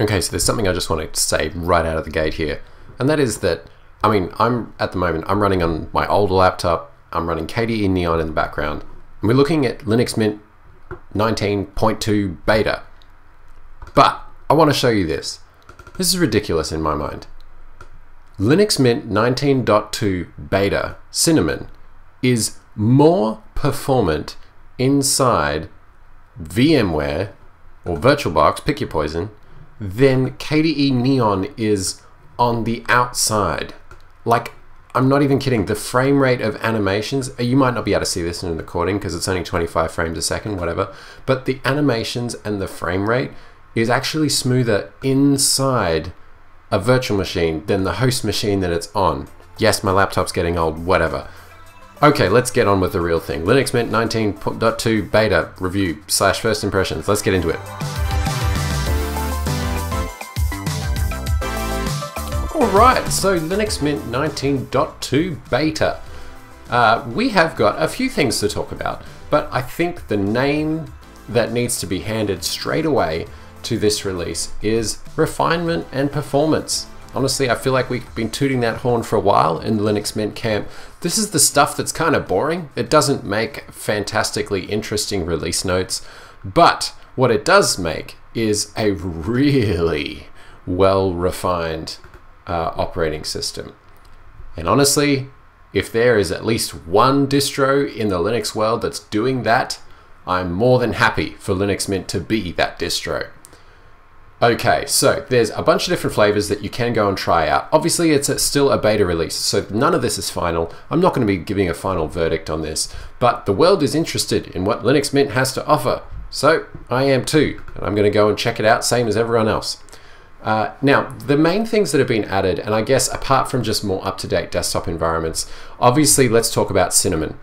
Okay, so there's something I just want to say right out of the gate here, and that is that, I mean, at the moment I'm running on my old laptop, I'm running KDE Neon in the background, and we're looking at Linux Mint 19.2 beta. But I want to show you this. This is ridiculous in my mind. Linux Mint 19.2 beta Cinnamon is more performant inside VMware or VirtualBox, pick your poison, than KDE Neon is on the outside. Like, I'm not even kidding, the frame rate of animations, you might not be able to see this in a recording because it's only 25 frames a second, whatever, but the animations and the frame rate is actually smoother inside a virtual machine than the host machine that it's on. Yes, my laptop's getting old, whatever. Okay, let's get on with the real thing. Linux Mint 19.2 beta review / first impressions. Let's get into it. Alright, so Linux Mint 19.2 beta. We have got a few things to talk about, but I think the name that needs to be handed straight away to this release is refinement and performance. Honestly, I feel like we've been tooting that horn for a while in the Linux Mint camp. This is the stuff that's kind of boring. It doesn't make fantastically interesting release notes, but what it does make is a really well-refined operating system. And honestly, if there is at least one distro in the Linux world that's doing that, I'm more than happy for Linux Mint to be that distro. Okay, so there's a bunch of different flavors that you can go and try out. Obviously, it's still a beta release, so none of this is final. I'm not going to be giving a final verdict on this, but the world is interested in what Linux Mint has to offer, so I am too, and I'm going to go and check it out, same as everyone else. Now, the main things that have been added, and I guess apart from just more up-to-date desktop environments, obviously, let's talk about Cinnamon.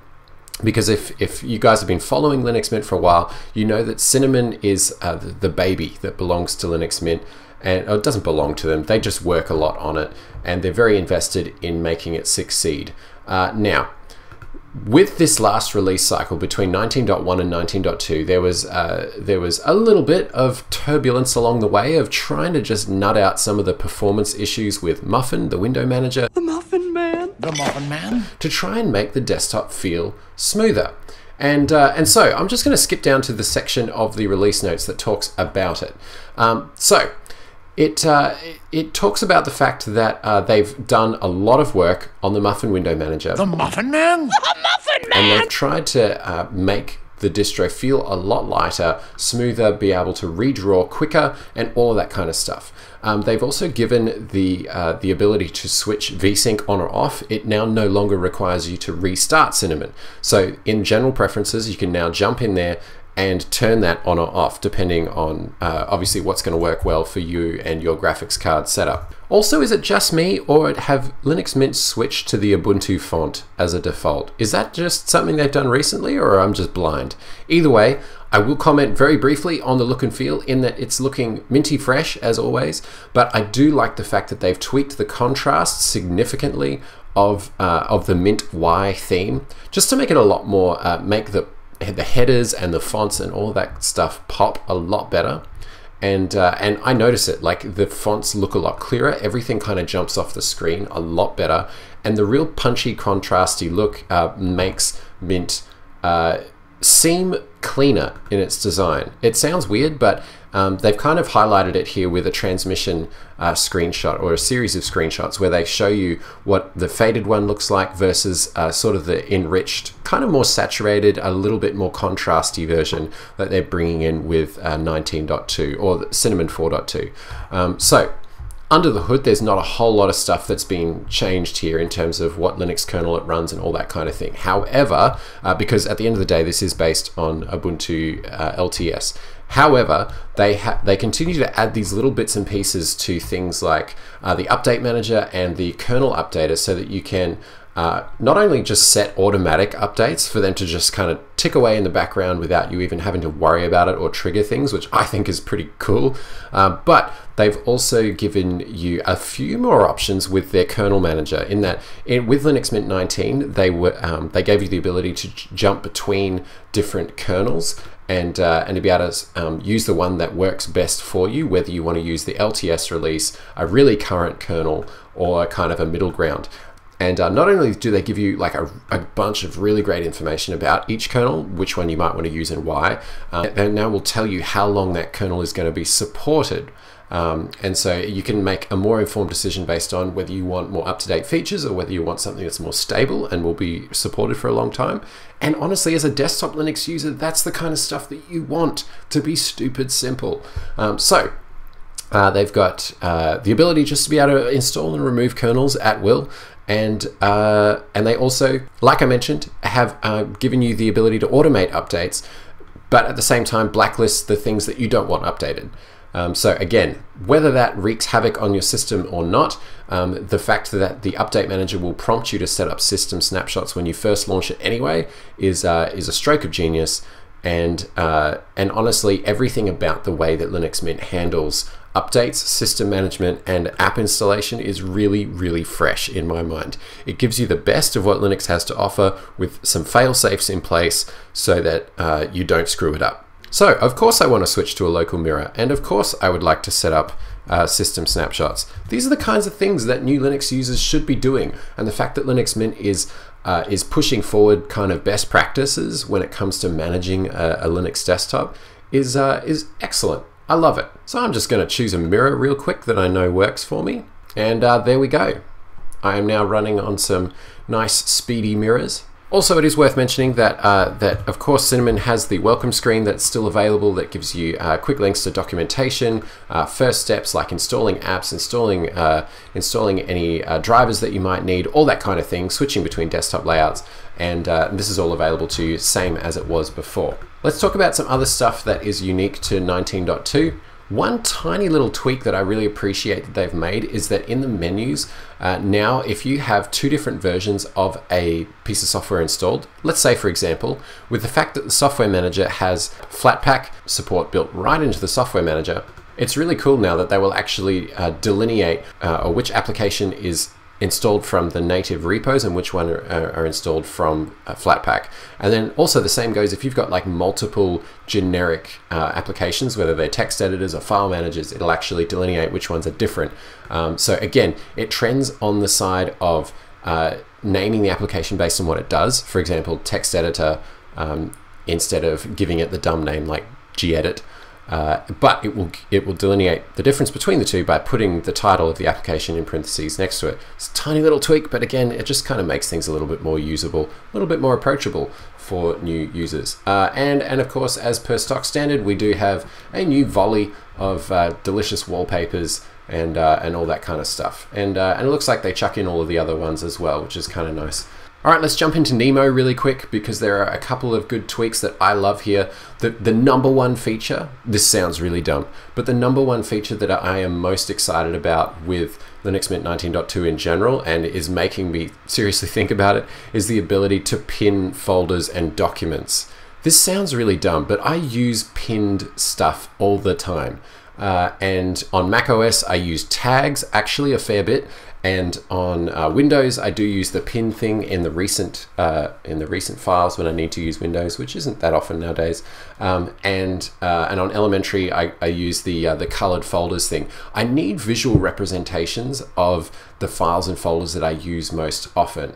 Because if you guys have been following Linux Mint for a while, you know that Cinnamon is the baby that belongs to Linux Mint, and it doesn't belong to them. They just work a lot on it, and they're very invested in making it succeed. Now, with this last release cycle between 19.1 and 19.2, there was a little bit of turbulence along the way of trying to just nut out some of the performance issues with Muffin, the window manager. The Muffin Man. The Muffin Man. To try and make the desktop feel smoother. And so I'm just going to skip down to the section of the release notes that talks about it. It talks about the fact that they've done a lot of work on the Muffin window manager. The Muffin Man? The Muffin Man! And they've tried to make the distro feel a lot lighter, smoother, be able to redraw quicker, and all of that kind of stuff. They've also given the ability to switch VSync on or off. It now no longer requires you to restart Cinnamon. So in general preferences, you can now jump in there and turn that on or off, depending on obviously what's going to work well for you and your graphics card setup. Also, is it just me, or have Linux Mint switched to the Ubuntu font as a default? Is that just something they've done recently, or I'm just blind? Either way, I will comment very briefly on the look and feel, in that it's looking minty fresh as always, but I do like the fact that they've tweaked the contrast significantly of the Mint Y theme, just to make it a lot more, make the headers and the fonts and all that stuff pop a lot better, and I notice it, like the fonts look a lot clearer, everything kind of jumps off the screen a lot better, and the real punchy contrasty look makes Mint seem cleaner in its design. It sounds weird, but they've kind of highlighted it here with a transmission screenshot, or a series of screenshots, where they show you what the faded one looks like versus sort of the enriched, kind of more saturated, a little bit more contrasty version that they're bringing in with 19.2 or Cinnamon 4.2. So under the hood, there's not a whole lot of stuff that's been changed here in terms of what Linux kernel it runs and all that kind of thing. However, because at the end of the day, this is based on Ubuntu LTS. However, they continue to add these little bits and pieces to things like the update manager and the kernel updater, so that you can not only just set automatic updates for them to just kind of tick away in the background without you even having to worry about it or trigger things, which I think is pretty cool, but they've also given you a few more options with their kernel manager, in that with Linux Mint 19, they gave you the ability to jump between different kernels and to be able to use the one that works best for you, whether you want to use the LTS release, a really current kernel, or kind of a middle ground. And not only do they give you like a bunch of really great information about each kernel, which one you might want to use and why, they now will tell you how long that kernel is going to be supported. And so you can make a more informed decision based on whether you want more up-to-date features or whether you want something that's more stable and will be supported for a long time. And honestly, as a desktop Linux user, that's the kind of stuff that you want to be stupid simple. They've got the ability just to be able to install and remove kernels at will. And they also, like I mentioned, have given you the ability to automate updates, but at the same time, blacklist the things that you don't want updated. So again, whether that wreaks havoc on your system or not, the fact that the update manager will prompt you to set up system snapshots when you first launch it anyway is a stroke of genius. And honestly, everything about the way that Linux Mint handles updates, system management, and app installation is really, really fresh in my mind. It gives you the best of what Linux has to offer with some fail-safes in place so that you don't screw it up. So of course I want to switch to a local mirror, and of course I would like to set up system snapshots. These are the kinds of things that new Linux users should be doing, and the fact that Linux Mint is pushing forward kind of best practices when it comes to managing a Linux desktop is excellent. I love it. So I'm just going to choose a mirror real quick that I know works for me, and there we go. I am now running on some nice speedy mirrors. Also, it is worth mentioning that, of course, Cinnamon has the welcome screen that's still available that gives you quick links to documentation, first steps like installing apps, installing any drivers that you might need, all that kind of thing, switching between desktop layouts, and this is all available to you, same as it was before. Let's talk about some other stuff that is unique to 19.2. One tiny little tweak that I really appreciate that they've made is that in the menus, now if you have two different versions of a piece of software installed, let's say for example, with the fact that the software manager has Flatpak support built right into the software manager, it's really cool now that they will actually delineate which application is installed from the native repos and which one are installed from Flatpak. And then also the same goes if you've got like multiple generic applications, whether they're text editors or file managers, it'll actually delineate which ones are different. So again, it trends on the side of naming the application based on what it does. For example, text editor, instead of giving it the dumb name like gedit. But it will delineate the difference between the two by putting the title of the application in parentheses next to it. It's a tiny little tweak, but again, it just kind of makes things a little bit more usable, a little bit more approachable for new users. And of course, as per stock standard, we do have a new volley of delicious wallpapers and all that kind of stuff. And it looks like they chuck in all of the other ones as well, which is kind of nice. All right, let's jump into Nemo really quick because there are a couple of good tweaks that I love here. The number one feature, this sounds really dumb, but the number one feature that I am most excited about with Linux Mint 19.2 in general and is making me seriously think about it is the ability to pin folders and documents. This sounds really dumb, but I use pinned stuff all the time. And on macOS, I use tags actually a fair bit. And on Windows, I do use the pin thing in the recent files when I need to use Windows, which isn't that often nowadays. And on Elementary, I use the colored folders thing. I need visual representations of the files and folders that I use most often.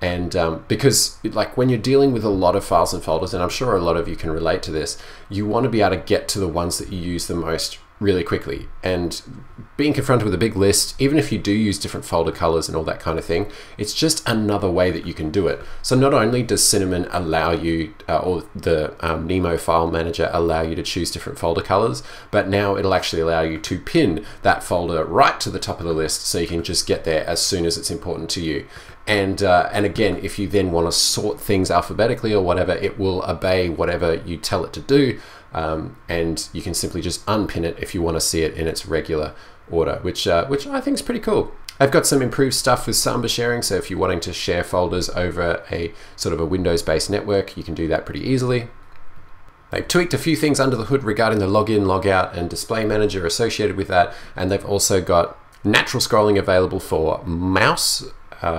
And because like when you're dealing with a lot of files and folders, and I'm sure a lot of you can relate to this, you want to be able to get to the ones that you use the most really quickly, and being confronted with a big list, even if you do use different folder colors and all that kind of thing, it's just another way that you can do it. So not only does Cinnamon allow you, or the Nemo file manager allow you to choose different folder colors, but now it'll actually allow you to pin that folder right to the top of the list so you can just get there as soon as it's important to you. And again, if you then want to sort things alphabetically or whatever, it will obey whatever you tell it to do. And you can simply just unpin it if you want to see it in its regular order, which I think is pretty cool. I've got some improved stuff with Samba sharing, so if you're wanting to share folders over a sort of a Windows-based network, you can do that pretty easily. They've tweaked a few things under the hood regarding the login, logout, and display manager associated with that, and they've also got natural scrolling available for mouse,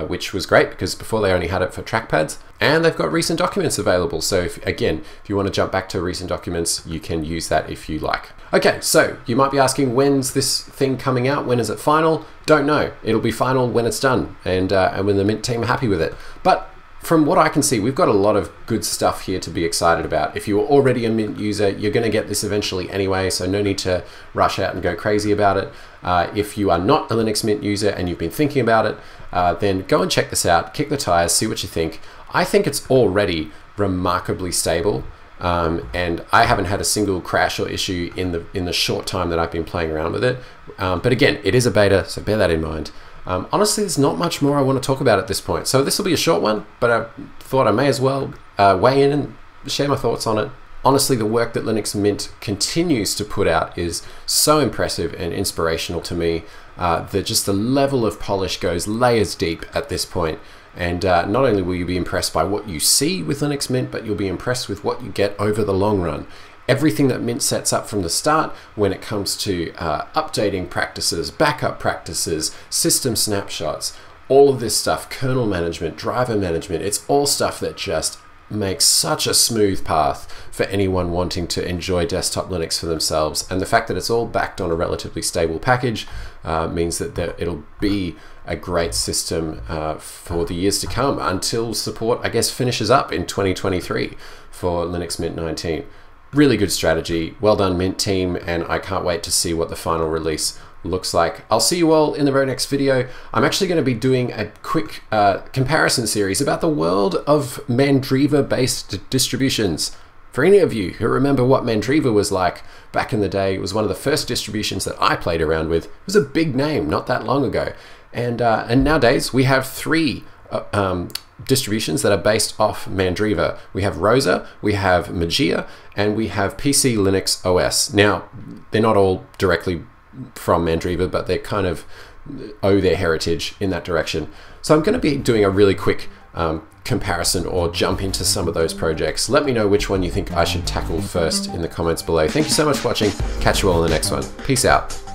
which was great because before they only had it for trackpads. And they've got recent documents available. So if you want to jump back to recent documents, you can use that if you like. Okay, so you might be asking, when's this thing coming out? When is it final? Don't know. It'll be final when it's done and when the Mint team are happy with it. But from what I can see, we've got a lot of good stuff here to be excited about. If you were already a Mint user, you're going to get this eventually anyway, so no need to rush out and go crazy about it. If you are not a Linux Mint user and you've been thinking about it, then go and check this out, kick the tires, see what you think. I think it's already remarkably stable, and I haven't had a single crash or issue in the short time that I've been playing around with it. But again, it is a beta, so bear that in mind. Honestly, there's not much more I want to talk about at this point. So this will be a short one, but I thought I may as well weigh in and share my thoughts on it. Honestly, the work that Linux Mint continues to put out is so impressive and inspirational to me. Just the level of polish goes layers deep at this point. And not only will you be impressed by what you see with Linux Mint, but you'll be impressed with what you get over the long run. Everything that Mint sets up from the start when it comes to updating practices, backup practices, system snapshots, all of this stuff, kernel management, driver management, it's all stuff that just makes such a smooth path for anyone wanting to enjoy desktop Linux for themselves. And the fact that it's all backed on a relatively stable package means that it'll be a great system for the years to come until support, I guess, finishes up in 2023 for Linux Mint 19. Really good strategy. Well done, Mint team, and I can't wait to see what the final release looks like. I'll see you all in the very next video. I'm actually going to be doing a quick comparison series about the world of Mandriva-based distributions. For any of you who remember what Mandriva was like back in the day, it was one of the first distributions that I played around with. It was a big name not that long ago. And nowadays we have three distributions that are based off Mandriva. We have Rosa, we have Mageia, and we have PC Linux OS. Now, they're not all directly from Mandriva, but they kind of owe their heritage in that direction. So I'm going to be doing a really quick comparison or jump into some of those projects. Let me know which one you think I should tackle first in the comments below. Thank you so much for watching. Catch you all in the next one. Peace out.